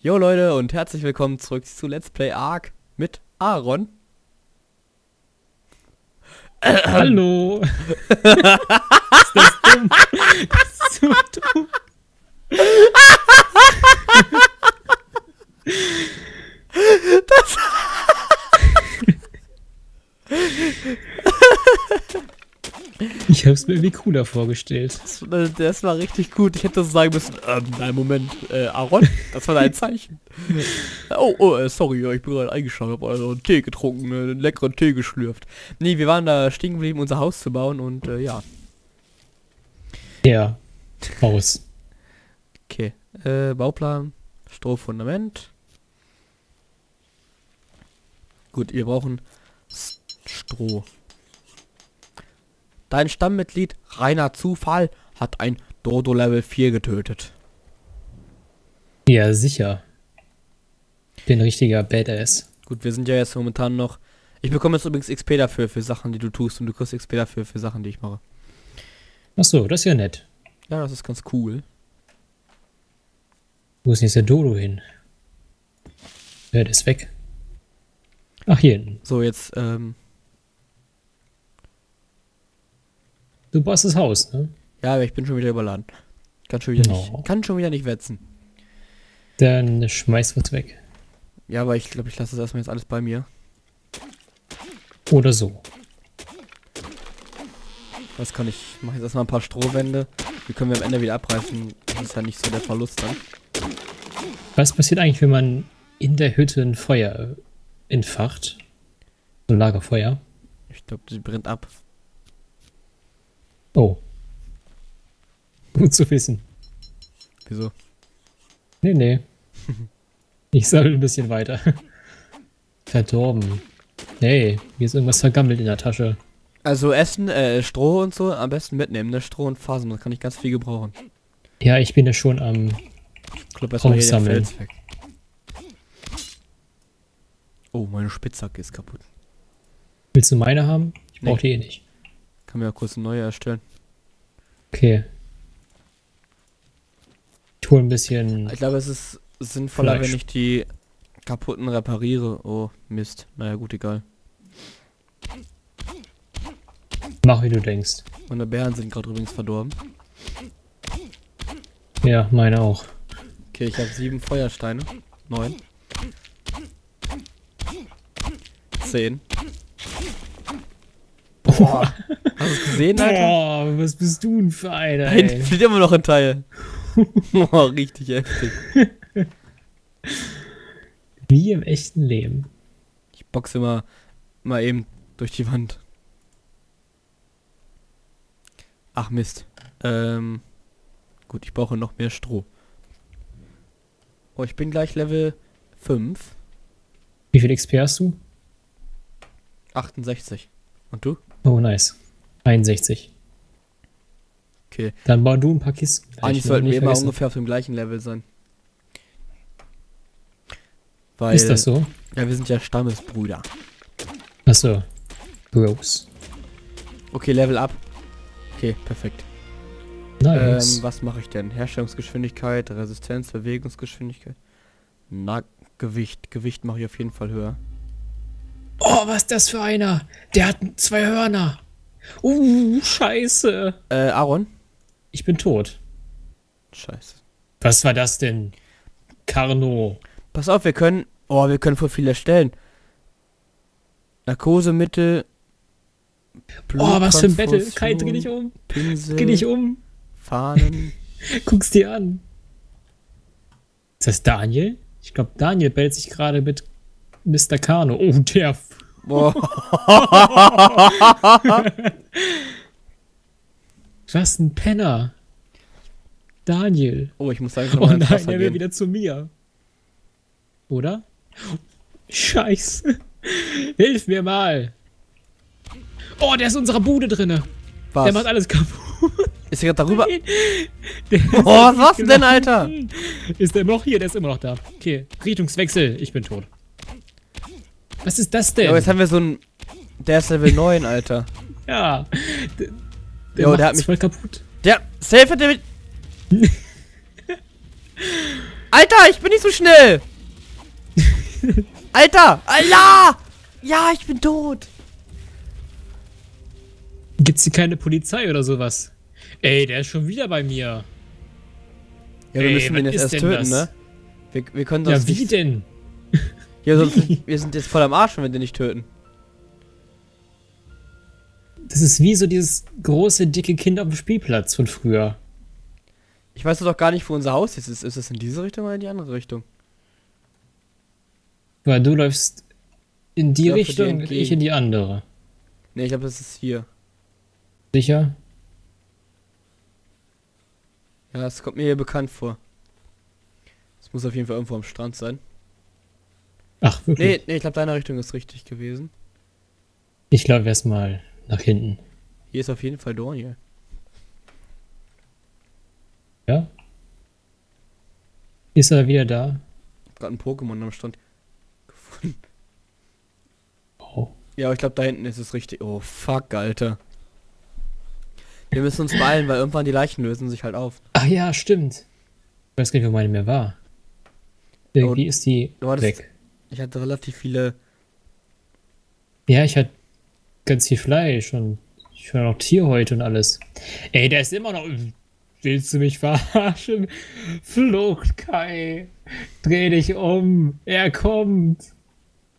Jo Leute und herzlich willkommen zurück zu Let's Play Ark mit Aaron. Hallo. Ist das dumm? Das ist so dumm. Ich hab's mir irgendwie cooler vorgestellt. Das war richtig gut. Ich hätte das sagen müssen, nein, Moment, Aaron, das war dein Zeichen. oh, sorry, ich bin gerade eingeschlafen, hab also einen Tee getrunken, einen leckeren Tee geschlürft. Nee, wir waren da stehen geblieben, unser Haus zu bauen und, ja. Ja, Haus. Okay, Bauplan, Strohfundament. Gut, wir brauchen Stroh. Dein Stammmitglied, reiner Zufall, hat ein Dodo Level 4 getötet. Ja, sicher. Bin richtiger Badass. Gut, wir sind ja jetzt momentan noch... Ich bekomme jetzt übrigens XP dafür, für Sachen, die du tust. Und du kriegst XP dafür, für Sachen, die ich mache. Ach so, das ist ja nett. Ja, das ist ganz cool. Wo ist denn jetzt der Dodo hin? Ja, der ist weg. Ach, hier hinten. So, jetzt, Du baust das Haus, ne? Ja, aber ich bin schon wieder überladen. Kann schon wieder nicht wetzen. Dann schmeiß was weg. Ja, aber ich glaube, ich lasse das erstmal jetzt alles bei mir. Oder so. Was kann ich? Ich mache jetzt erstmal ein paar Strohwände. Die können wir am Ende wieder abreißen. Das ist ja nicht so der Verlust dann. Was passiert eigentlich, wenn man in der Hütte ein Feuer entfacht? So ein Lagerfeuer. Ich glaube, sie brennt ab. Oh. Gut zu wissen. Wieso? Nee, nee. Ich sammle ein bisschen weiter. Verdorben. Hey, hier ist irgendwas vergammelt in der Tasche. Also Essen, Stroh und so am besten mitnehmen, ne? Stroh und Fasern, das kann ich ganz viel gebrauchen. Ja, ich bin ja schon am Aufsammeln. Oh, meine Spitzhacke ist kaputt. Willst du meine haben? Ich brauche die eh nicht. Kann mir ja kurz eine neue erstellen. Okay. Ich hole ein bisschen. Ich glaube, es ist sinnvoller, Fleisch, wenn ich die kaputten repariere. Oh, Mist. Naja, gut, egal. Mach, wie du denkst. Meine Bären sind gerade übrigens verdorben. Ja, meine auch. Okay, ich habe 7 Feuersteine. 9. 10. Boah. Hast du es gesehen, Alter? Boah, was bist du denn für einer, ey? Da hinten steht immer noch ein Teil. Boah, richtig heftig. Wie im echten Leben. Ich boxe immer mal eben durch die Wand. Ach Mist. Gut, ich brauche noch mehr Stroh. Oh, ich bin gleich Level 5. Wie viel XP hast du? 68. Und du? Oh, nice. 61. Okay. Dann bauen du ein paar Kisten. Eigentlich sollten wir immer ungefähr auf dem gleichen Level sein. Weil, ist das so? Ja, wir sind ja Stammesbrüder. Achso. Bros. Okay, Level up. Okay, perfekt. Nice. Was mache ich denn? Herstellungsgeschwindigkeit, Resistenz, Bewegungsgeschwindigkeit. Na, Gewicht. Gewicht mache ich auf jeden Fall höher. Oh, was ist das für einer? Der hat 2 Hörner. Scheiße. Aaron? Ich bin tot. Scheiße. Was war das denn? Carno. Pass auf, wir können... Oh, wir können voll viel erstellen. Narkosemittel. Oh, was für ein Battle. Kai, dreh dich um. Pinsel. Dreh dich um. Fahnen. Guck's dir an. Ist das Daniel? Ich glaube, Daniel bellt sich gerade mit... Mr. Carno. Oh, der... Oh. Was ein Penner. Daniel. Oh, ich muss sagen, oh nein, er will wieder zu mir. Oder? Scheiße. Hilf mir mal. Oh, der ist in unserer Bude drinne. Was? Der macht alles kaputt. Ist er gerade darüber? Oh, was denn, Alter? Ist der noch hier? Der ist immer noch da. Okay, Richtungswechsel. Ich bin tot. Was ist das denn? Aber jetzt haben wir so ein... Der ist Level 9, Alter. Ja. Der, der hat mich voll kaputt. Der... Safe hat der mit... Alter, ich bin nicht so schnell. Alter, Allah! Ja, ich bin tot. Gibt's hier keine Polizei oder sowas? Ey, der ist schon wieder bei mir. Ja, wir müssen ihn jetzt erst töten, ne? Wir können sonst nicht... Ja, wie denn? Ja, sonst wir sind jetzt voll am Arsch, wenn wir den nicht töten. Das ist wie so dieses große, dicke Kind auf dem Spielplatz von früher. Ich weiß doch gar nicht, wo unser Haus jetzt ist. Ist das in diese Richtung oder in die andere Richtung? Weil du läufst in die Richtung und ich in die andere. Ne, ich glaube, das ist hier. Sicher? Ja, das kommt mir hier bekannt vor. Das muss auf jeden Fall irgendwo am Strand sein. Ach, wirklich? Nee, ich glaube, deine Richtung ist richtig gewesen. Ich glaube erstmal nach hinten. Hier ist auf jeden Fall Daniel. Ja? Ist er wieder da? Ich hab gerade ein Pokémon am Strand gefunden. Oh. Ja, aber ich glaube, da hinten ist es richtig. Oh, fuck, Alter. Wir müssen uns beeilen, weil irgendwann die Leichen lösen sich halt auf. Ach ja, stimmt. Ich weiß gar nicht, wo meine mehr war. Irgendwie ist die weg. Ich hatte relativ viele... Ja, ich hatte ganz viel Fleisch und ich war noch Tierhäute und alles. Ey, der ist immer noch... Willst du mich verarschen? Flucht, Kai. Dreh dich um. Er kommt.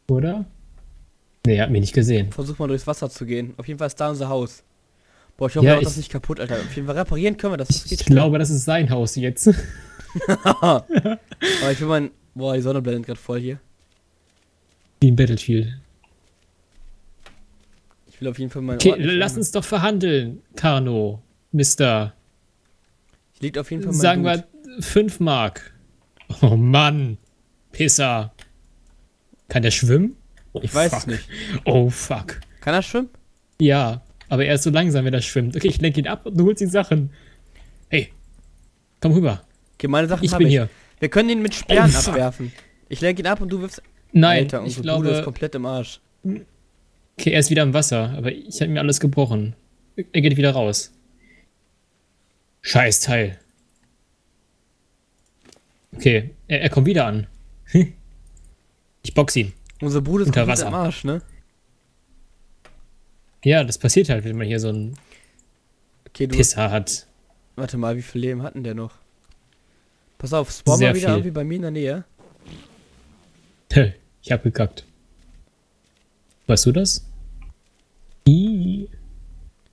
Oder? Nee, er hat mich nicht gesehen. Versuch mal durchs Wasser zu gehen. Auf jeden Fall ist da unser Haus. Boah, ich hoffe, ja, das ist nicht kaputt, Alter. Auf jeden Fall reparieren können wir das. Ich glaube, das ist sein Haus jetzt. Aber ich will mein... Boah, die Sonne blendet gerade voll hier. Wie im Battlefield. Ich will auf jeden Fall meinen Ort... Lass uns doch verhandeln, Carno. Mister... Liegt auf jeden Fall mein Sagen Blut. Wir 5 Mark. Oh Mann. Pisser. Kann der schwimmen? Oh, ich weiß es nicht. Oh fuck. Kann er schwimmen? Ja, aber er ist so langsam, wenn er schwimmt. Okay, ich lenke ihn ab und du holst die Sachen. Hey, komm rüber. Okay, meine Sachen ich. Bin hier. Wir können ihn mit Sperren abwerfen. Ich lenke ihn ab und du wirfst... Nein, Alter, ich glaube... Bruder ist komplett im Arsch. Okay, er ist wieder im Wasser, aber ich habe mir alles gebrochen. Er geht wieder raus. Scheiß Teil. Okay, er kommt wieder an. Ich boxe ihn. Unser Bruder ist komplett am Arsch, ne? Ja, das passiert halt, wenn man hier so einen Pisser hat. Warte mal, wie viel Leben hatten der noch? Pass auf, spawn mal wieder irgendwie bei mir in der Nähe. Ich hab gekackt. Weißt du das?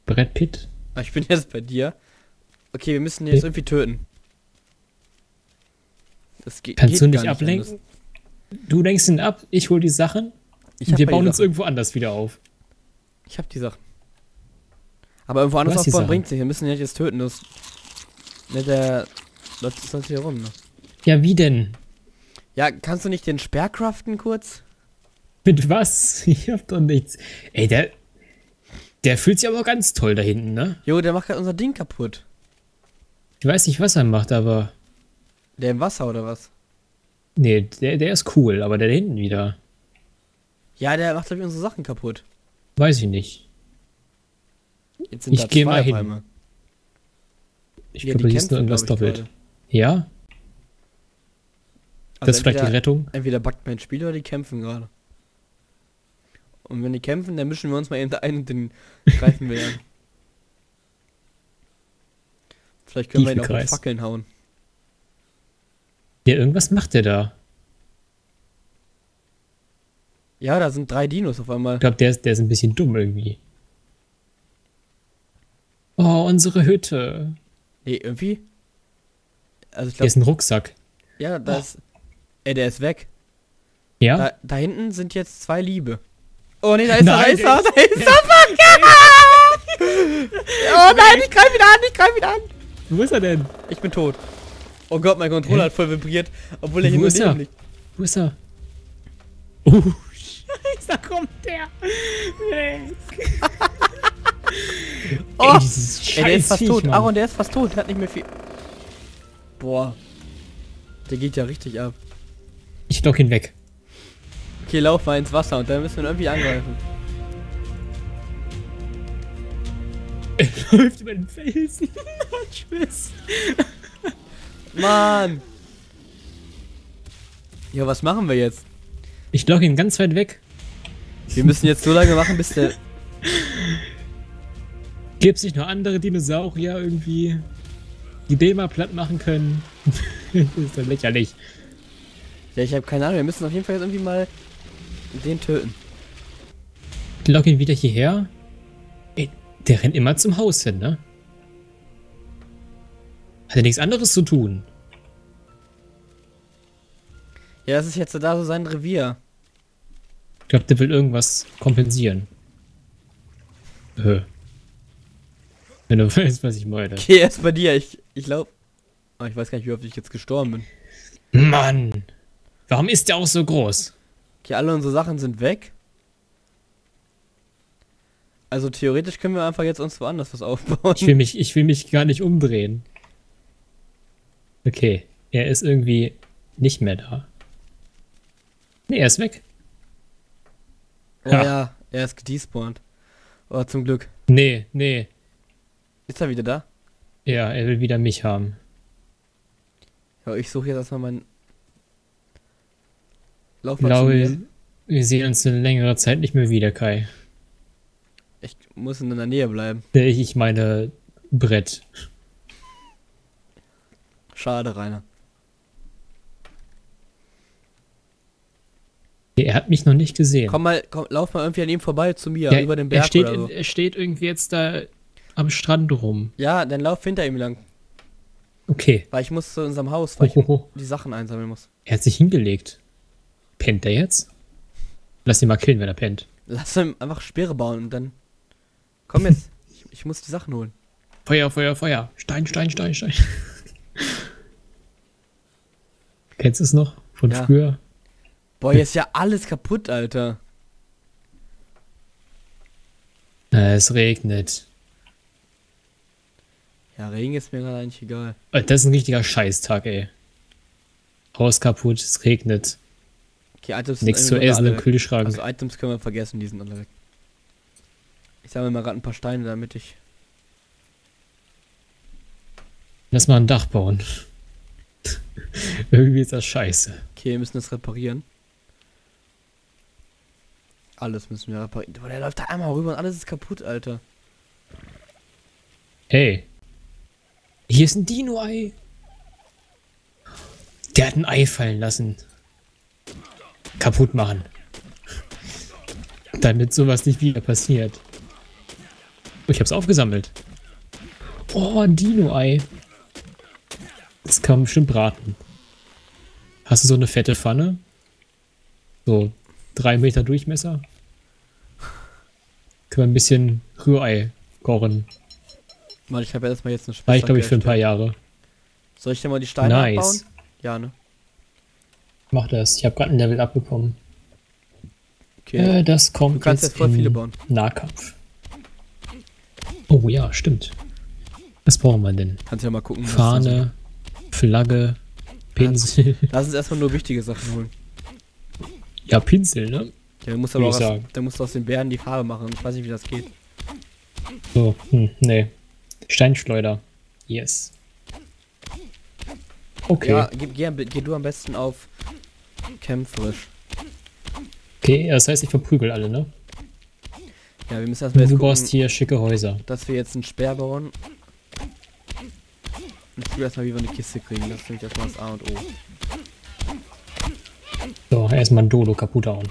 Brett Pitt. Ich bin jetzt bei dir. Okay, wir müssen jetzt irgendwie töten. Das geht Kannst du nicht ablenken? Anders. Du lenkst ihn ab, ich hol die Sachen. Wir bauen uns irgendwo anders wieder auf. Ich hab die Sachen. Aber irgendwo anders aufbauen bringt sich. Wir müssen ihn jetzt töten. Das mit der läuft das hier rum, ne? Ja, wie denn? Ja, kannst du nicht den Speer craften kurz? Mit was? Ich hab doch nichts. Ey, der fühlt sich aber ganz toll da hinten, ne? Jo, der macht gerade unser Ding kaputt. Ich weiß nicht, was er macht, aber... Der im Wasser, oder was? Nee, der ist cool, aber der da hinten wieder. Ja, der macht, glaube ich, unsere Sachen kaputt. Weiß ich nicht. Jetzt sind ich gehe mal hin. Ich glaube, da ist nur irgendwas doppelt. Gerade. Ja? Also das ist vielleicht die Rettung? Entweder backt mein Spiel oder die kämpfen gerade. Und wenn die kämpfen, dann mischen wir uns mal eben da ein und den greifen wir an. Vielleicht können wir ihn auch mit Fackeln hauen. Ja, irgendwas macht der da. Ja, da sind 3 Dinos auf einmal. Ich glaube, der ist ein bisschen dumm irgendwie. Oh, unsere Hütte. Nee, irgendwie? Also ich glaub, der ist ein Rucksack. Ja, da ist... Ey, der ist weg. Ja? Da hinten sind jetzt 2 Liebe. Oh nee, da ist er, fuck! Oh nein, ich greif wieder an! Wo ist er denn? Ich bin tot. Oh Gott, mein Controller hat voll vibriert, obwohl er hier nur Leben liegt. Wo ist er? Oh, scheiße, da kommt der. Oh, ey, der ist fast tot. Mann. Aaron, der ist fast tot, der hat nicht mehr viel... Boah. Der geht ja richtig ab. Ich lock ihn weg. Okay, lauf mal ins Wasser und dann müssen wir ihn irgendwie angreifen. Er läuft über den Felsen. Tschüss. Mann. Ja, was machen wir jetzt? Ich logge ihn ganz weit weg. Wir müssen jetzt so lange machen, bis der... Gibt es nicht noch andere Dinosaurier irgendwie, die den mal platt machen können? Das ist doch lächerlich. Ja, ich habe keine Ahnung. Wir müssen auf jeden Fall jetzt irgendwie mal den töten. Ich logge ihn wieder hierher. Ey, der rennt immer zum Haus hin, ne? Hat er nichts anderes zu tun? Ja, das ist jetzt da so sein Revier. Ich glaube, der will irgendwas kompensieren. Wenn du weißt, was ich meine. Okay, erst bei dir. Ich glaube... Oh, ich weiß gar nicht, wie oft ich jetzt gestorben bin. Mann! Warum ist der auch so groß? Okay, alle unsere Sachen sind weg. Also theoretisch können wir einfach jetzt uns woanders was aufbauen. Ich will mich gar nicht umdrehen. Okay, er ist irgendwie nicht mehr da. Ne, er ist weg. Oh ja, er ist gedespawnt. Oh, zum Glück. Nee, nee. Ist er wieder da? Ja, er will wieder mich haben. Ja, ich suche jetzt erstmal meinen... Lauf mal zu mir. Wir sehen uns eine längere Zeit nicht mehr wieder, Kai. Ich muss in der Nähe bleiben. Ich meine Brett. Schade, Rainer. Er hat mich noch nicht gesehen. Komm, lauf mal irgendwie an ihm vorbei, zu mir, ja, über den Berg oder so. Er steht irgendwie jetzt da am Strand rum. Ja, dann lauf hinter ihm lang. Okay. Weil ich muss zu unserem Haus, weil ich die Sachen einsammeln muss. Er hat sich hingelegt. Pennt der jetzt? Lass ihn mal killen, wenn er pennt. Lass ihm einfach Speere bauen und dann... Komm jetzt, ich muss die Sachen holen. Feuer, Feuer, Feuer. Stein, Stein, Stein, Stein. Kennst du es noch? Von früher? Boah, hier ist ja alles kaputt, Alter. Es regnet. Ja, Regen ist mir gerade eigentlich egal. Das ist ein richtiger Scheißtag, ey. Haus kaputt, es regnet. Okay, Items sind nichts zu essen im Kühlschrank. Also Items können wir vergessen, die sind alle weg. Ich sammle mal gerade ein paar Steine, damit ich... Lass mal ein Dach bauen. Irgendwie ist das scheiße. Okay, wir müssen das reparieren. Alles müssen wir reparieren. Boah, der läuft da einmal rüber und alles ist kaputt, Alter. Hey. Hier ist ein Dino-Ei. Der hat ein Ei fallen lassen. Kaputt machen. Damit sowas nicht wieder passiert. Oh, ich hab's aufgesammelt. Oh, ein Dino-Ei. Das kann man bestimmt braten. Hast du so eine fette Pfanne? So 3 Meter Durchmesser? Können wir ein bisschen Rührei kochen. Mann, ich habe ja erstmal jetzt eine Spitze. Ich glaube, ich für ein paar Jahre. Soll ich denn mal die Steine abbauen? Ja, ne? Mach das. Ich habe gerade ein Level abbekommen. Okay. Das kommt. Du kannst jetzt voll viele bauen. Nahkampf. Oh ja, stimmt. Was brauchen wir denn? Kannst ja mal gucken. Fahne, Flagge, Pinsel. Lass uns erstmal nur wichtige Sachen holen. Ja, Pinsel, ne? Ja, du musst aber aus den Bären die Farbe machen. Ich weiß nicht, wie das geht. So, nee. Steinschleuder. Yes. Okay. Ja, geh du am besten auf kämpferisch. Okay, das heißt, ich verprügel alle, ne? Ja, wir müssen erstmal jetzt gucken, du brauchst hier schicke Häuser. Dass wir jetzt einen Speer bauen. Und ich will erstmal, wie wir eine Kiste kriegen. Das finde ich erstmal das A und O. So, erstmal ein Dodo kaputt hauen.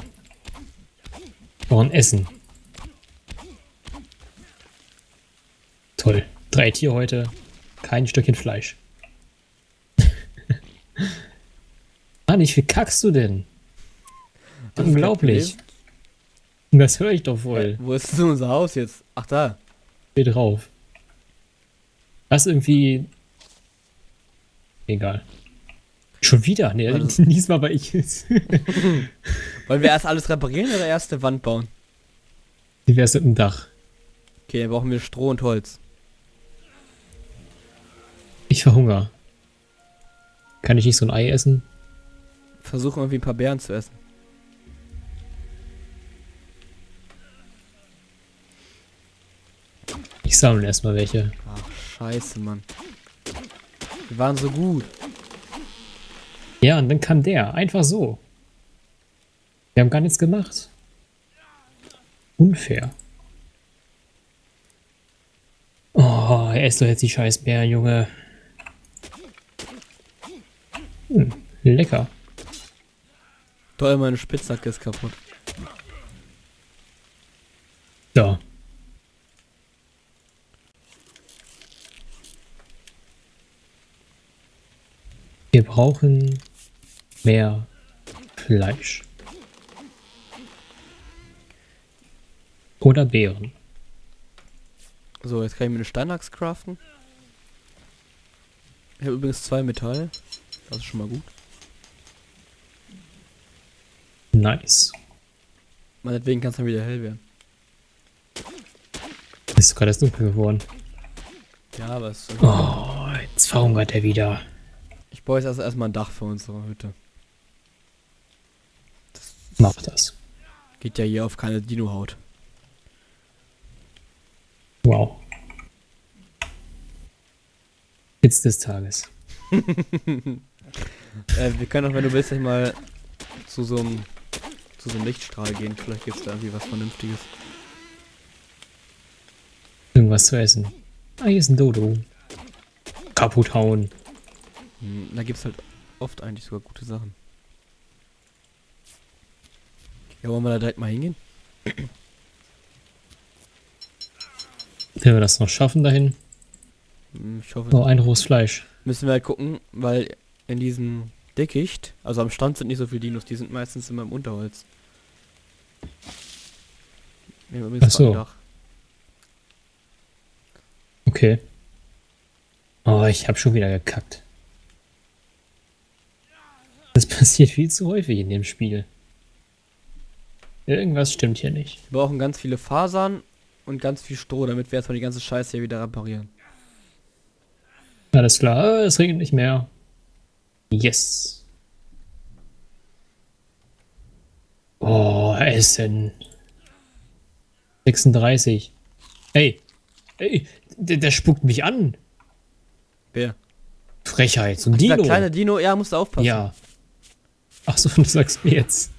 Noch ein Essen. Toll. 3 Tiere heute. Kein Stückchen Fleisch. Mann, wie kackst du denn? Unglaublich. Das höre ich doch wohl. Wo ist denn unser Haus jetzt? Ach, da. Steht drauf. Das irgendwie... Egal. Schon wieder? Nee, also, diesmal bei ich. Wollen wir erst alles reparieren oder erst eine Wand bauen? Wie wär's mit dem Dach? Okay, dann brauchen wir Stroh und Holz. Ich verhungere. Kann ich nicht so ein Ei essen? Versuchen irgendwie ein paar Beeren zu essen. Ich sammle erstmal welche. Ach, scheiße, Mann. Die waren so gut. Ja, und dann kam der. Einfach so. Wir haben gar nichts gemacht. Unfair. Oh, er ist doch jetzt die Scheißbären, Junge. Lecker. Toll, meine Spitzhacke ist kaputt. Da. Wir brauchen mehr Fleisch. Oder Beeren. So, jetzt kann ich mir eine Steinachs craften. Ich habe übrigens 2 Metall. Das ist schon mal gut. Nice. Meinetwegen kann es dann wieder hell werden. Ist sogar das dunkel geworden. Ja, aber es ist... Oh, jetzt verhungert er wieder. Ich baue jetzt erstmal ein Dach für unsere Hütte. Mach das. Geht ja hier auf keine Dino-Haut. Wow. Witz des Tages. Wir können auch, wenn du willst, gleich mal zu so einem Lichtstrahl gehen. Vielleicht gibt es da irgendwie was Vernünftiges. Irgendwas zu essen. Ah, hier ist ein Dodo. Kaputt hauen. Da gibt es halt oft eigentlich sogar gute Sachen. Ja, wollen wir da direkt mal hingehen? Wenn wir das noch schaffen dahin. Ich hoffe. Oh, ein rohes Fleisch. Müssen wir halt gucken, weil in diesem Dickicht, also am Strand sind nicht so viele Dinos, die sind meistens immer im Unterholz. Ach so. Okay. Oh, ich hab schon wieder gekackt. Das passiert viel zu häufig in dem Spiel. Irgendwas stimmt hier nicht. Wir brauchen ganz viele Fasern und ganz viel Stroh, damit wir erstmal die ganze Scheiße hier wieder reparieren. Alles klar, es regnet nicht mehr. Yes. Oh, Essen. 36. Hey. Ey, der spuckt mich an. Wer? Frechheit, so ein Dino. Dieser kleine Dino, ja, musst du aufpassen. Ja. Ach so, du sagst mir jetzt.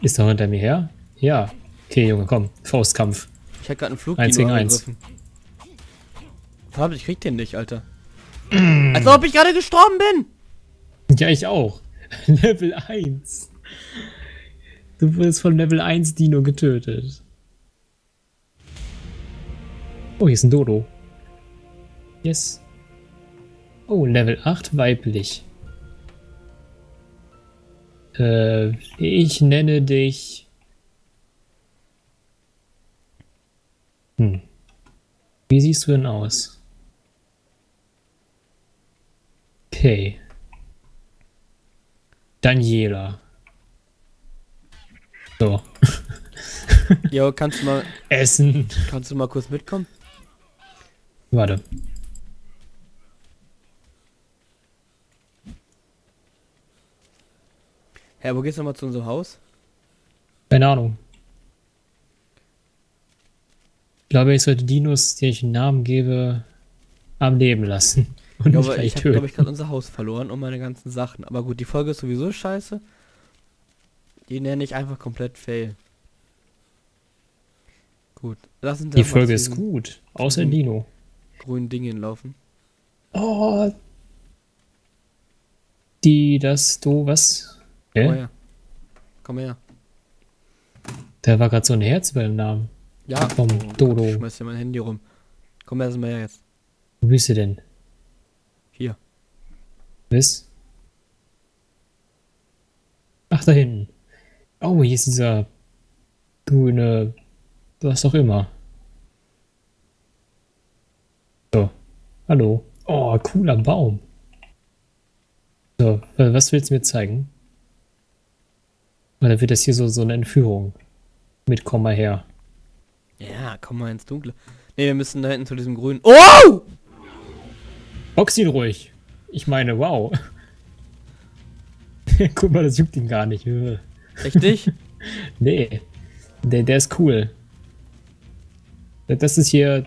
Ist er hinter mir her? Ja. Okay, Junge, komm. Faustkampf. Ich hatte gerade einen Flugdino. 1 gegen 1. Verdammt, ich krieg den nicht, Alter. Als ob ich gerade gestorben bin. Ja, ich auch. Level 1. Du wurdest von Level 1 Dino getötet. Oh, hier ist ein Dodo. Yes. Oh, Level 8 weiblich. Ich nenne dich... Wie siehst du denn aus? Okay. Daniela. So. Jo, kannst du mal... Essen. Kannst du mal kurz mitkommen? Warte. Hä, wo geht's nochmal zu unserem Haus? Keine Ahnung. Ich glaube, ich sollte Dinos, die ich einen Namen gebe, am Leben lassen. Und ja, aber ich habe, glaube ich, gerade unser Haus verloren und meine ganzen Sachen. Aber gut, die Folge ist sowieso scheiße. Die nenne ich einfach komplett Fail. Gut. Lass uns die Folge ist gut. Außer Dino. Grünen Dingen laufen. Oh. Was? Hä? Komm her. Komm her. Da war gerade so ein Herz bei dem Namen. Ja. Komm, Dodo. Ich schmeiß dir mein Handy rum. Komm erst mal her jetzt. Wo bist du denn? Hier. Bis? Ach, da hinten. Oh, hier ist dieser grüne... Was auch immer. So. Hallo. Oh, cooler Baum. So, was willst du mir zeigen? Weil dann wird das hier so eine Entführung. Mit komm mal her. Ja, komm mal ins Dunkle. Ne, wir müssen da hinten zu diesem grünen... Oh! Box ihn ruhig. Ich meine, wow. Guck mal, das juckt ihn gar nicht. Richtig? Nee. Der ist cool. Das ist hier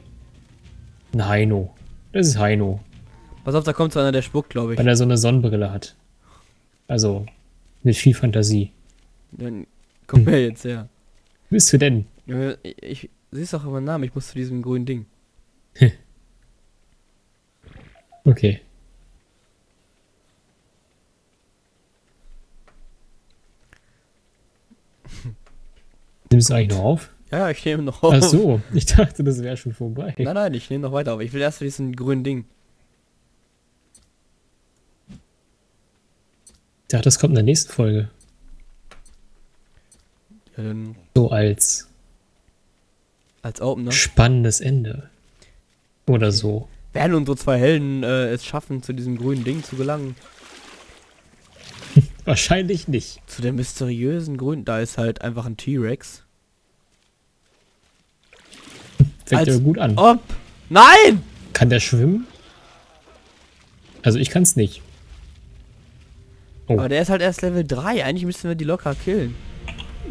ein Heino. Das ist Heino. Pass auf, da kommt so einer, der spuckt, glaube ich. Weil er so eine Sonnenbrille hat. Also mit viel Fantasie. Dann komm her jetzt her. Wo bist du denn? Ich siehst doch meinen Namen, ich muss zu diesem grünen Ding. Okay. Nimmst du eigentlich noch auf? Ja, ich nehme noch auf. Ach so, ich dachte, das wäre schon vorbei. Nein, nein, ich nehme noch weiter auf. Ich will erst zu diesem grünen Ding. Ich dachte, das kommt in der nächsten Folge. Ja, dann so als Opener. Spannendes Ende. Oder so. Werden unsere zwei Helden es schaffen, zu diesem grünen Ding zu gelangen? Wahrscheinlich nicht. Zu der mysteriösen grünen, da ist halt einfach ein T-Rex. Fängt ja gut an. Ob. Nein! Kann der schwimmen? Also ich kann es nicht. Oh. Aber der ist halt erst Level 3. Eigentlich müssten wir die locker killen.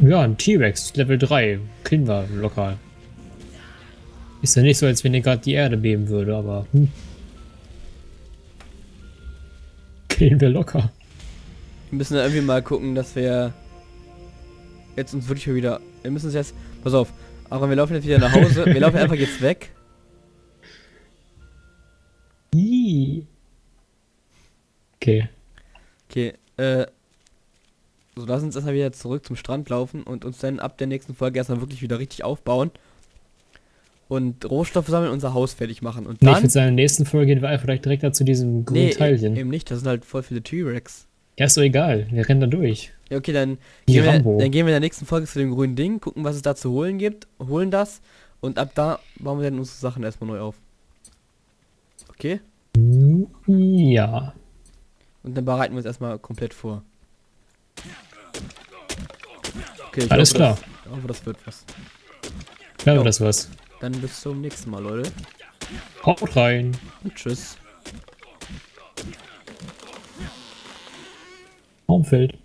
Ja, ein T-Rex, Level 3. Killen wir locker. Ist ja nicht so, als wenn der gerade die Erde beben würde, aber... Killen wir locker. Wir müssen da irgendwie mal gucken, dass wir... Jetzt uns wirklich wieder... Wir müssen uns jetzt... Pass auf. Aber wir laufen jetzt wieder nach Hause. Wir laufen einfach jetzt weg. Okay. Okay, so lass uns erstmal wieder zurück zum Strand laufen und uns dann ab der nächsten Folge erstmal wirklich wieder richtig aufbauen und Rohstoffe sammeln, unser Haus fertig machen und dann... Nee, ich würde sagen, in der nächsten Folge gehen wir einfach direkt da zu diesem grünen Teilchen. Eben nicht, das sind halt voll viele T-Rex. Ja, ist doch egal, wir rennen da durch. Ja, okay, dann gehen wir in der nächsten Folge zu dem grünen Ding, gucken, was es da zu holen gibt, holen das und ab da bauen wir dann unsere Sachen erstmal neu auf. Okay? Ja... Und dann bereiten wir uns erstmal komplett vor. Okay, alles klar. Ich hoffe, das wird was. Ich glaube, das war's. Dann bis zum nächsten Mal, Leute. Haut rein. Und tschüss. Raumfeld.